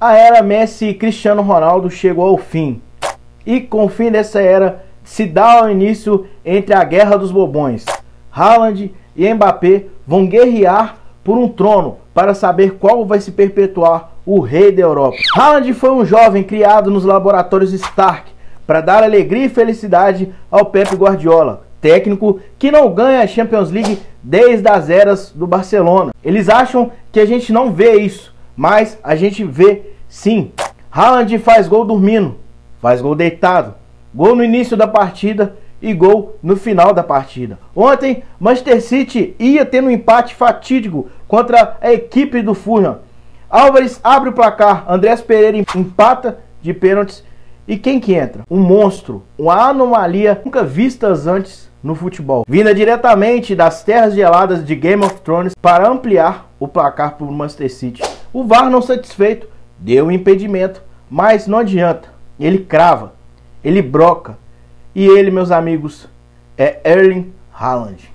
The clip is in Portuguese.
A era Messi e Cristiano Ronaldo chegou ao fim. E com o fim dessa era, se dá o início entre a guerra dos bobões. Haaland e Mbappé vão guerrear por um trono para saber qual vai se perpetuar o rei da Europa. Haaland foi um jovem criado nos laboratórios Stark para dar alegria e felicidade ao Pep Guardiola, técnico que não ganha a Champions League desde as eras do Barcelona. Eles acham que a gente não vê isso, mas a gente vê sim. Haaland faz gol dormindo, faz gol deitado, gol no início da partida e gol no final da partida. Ontem, Manchester City ia tendo um empate fatídico contra a equipe do Fulham. Álvarez abre o placar, Andrés Pereira empata de pênaltis. E quem que entra? Um monstro, uma anomalia nunca vistas antes no futebol. Vinda diretamente das terras geladas de Game of Thrones para ampliar o placar para o Manchester City. O VAR, não satisfeito, deu um impedimento, mas não adianta. Ele crava, ele broca. E ele, meus amigos, é Erling Haaland.